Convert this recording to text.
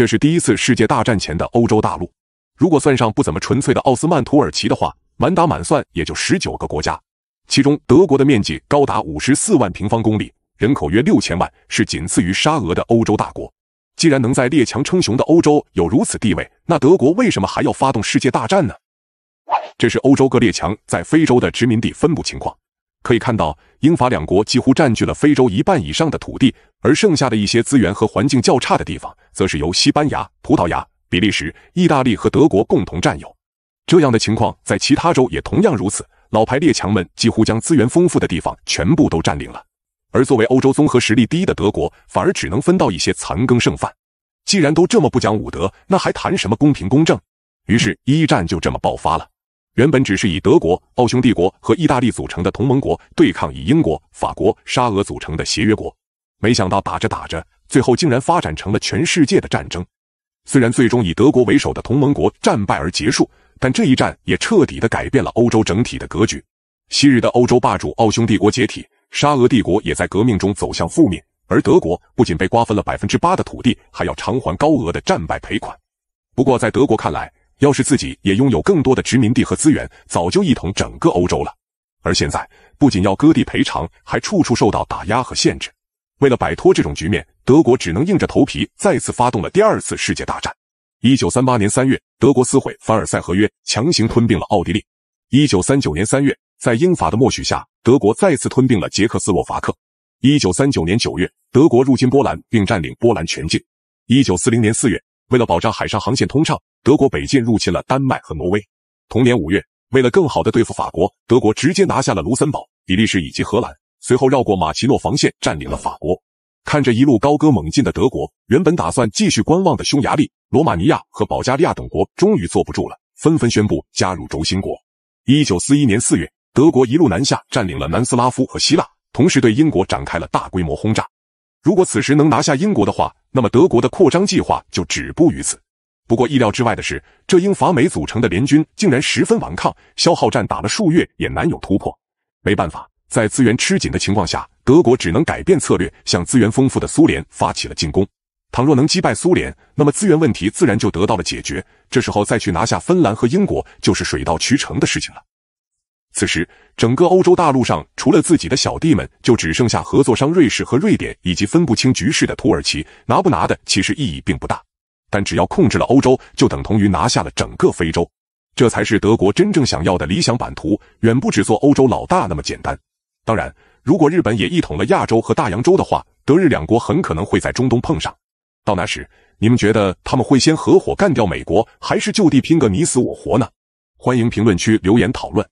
这是第一次世界大战前的欧洲大陆。如果算上不怎么纯粹的奥斯曼土耳其的话，满打满算也就19个国家。其中德国的面积高达54万平方公里，人口约6000万，是仅次于沙俄的欧洲大国。既然能在列强称雄的欧洲有如此地位，那德国为什么还要发动世界大战呢？这是欧洲各列强在非洲的殖民地分布情况。可以看到，英法两国几乎占据了非洲一半以上的土地，而剩下的一些资源和环境较差的地方，则是由西班牙、葡萄牙、比利时、意大利和德国共同占有。这样的情况在其他州也同样如此，老牌列强们几乎将资源丰富的地方全部都占领了，而作为欧洲综合实力第一的德国，反而只能分到一些残羹剩饭。既然都这么不讲武德，那还谈什么公平公正？于是一战就这么爆发了。原本只是以德国、奥匈帝国和意大利组成的同盟国对抗以英国、法国、沙俄组成的协约国，没想到打着打着，最后竟然发展成了全世界的战争。虽然最终以德国为首的同盟国战败而结束，但这一战也彻底的改变了欧洲整体的格局。昔日的欧洲霸主奥匈帝国解体，沙俄帝国也在革命中走向覆灭，而德国不仅被瓜分了 8% 的土地，还要偿还高额的战败赔款。不过在德国看来，要是自己也拥有更多的殖民地和资源，早就一统整个欧洲了。而现在，不仅要割地赔偿，还处处受到打压和限制。为了摆脱这种局面，德国只能硬着头皮再次发动了第二次世界大战。1938年3月，德国撕毁凡尔赛合约，强行吞并了奥地利。1939年3月，在英法的默许下，德国再次吞并了捷克斯洛伐克。1939年9月，德国入侵波兰并占领波兰全境。1940年4月，为了保障海上航线通畅，德国北进入侵了丹麦和挪威。同年5月，为了更好地对付法国，德国直接拿下了卢森堡、比利时以及荷兰，随后绕过马奇诺防线占领了法国。看着一路高歌猛进的德国，原本打算继续观望的匈牙利、罗马尼亚和保加利亚等国终于坐不住了，纷纷宣布加入轴心国。1941年4月，德国一路南下占领了南斯拉夫和希腊，同时对英国展开了大规模轰炸。如果此时能拿下英国的话，那么德国的扩张计划就止步于此。不过意料之外的是，这英法美组成的联军竟然十分顽抗，消耗战打了数月也难有突破。没办法，在资源吃紧的情况下，德国只能改变策略，向资源丰富的苏联发起了进攻。倘若能击败苏联，那么资源问题自然就得到了解决，这时候再去拿下芬兰和英国就是水到渠成的事情了。此时，整个欧洲大陆上除了自己的小弟们，就只剩下合作商瑞士和瑞典，以及分不清局势的土耳其。拿不拿的其实意义并不大，但只要控制了欧洲，就等同于拿下了整个非洲。这才是德国真正想要的理想版图，远不只做欧洲老大那么简单。当然，如果日本也一统了亚洲和大洋洲的话，德日两国很可能会在中东碰上。到那时，你们觉得他们会先合伙干掉美国，还是就地拼个你死我活呢？欢迎评论区留言讨论。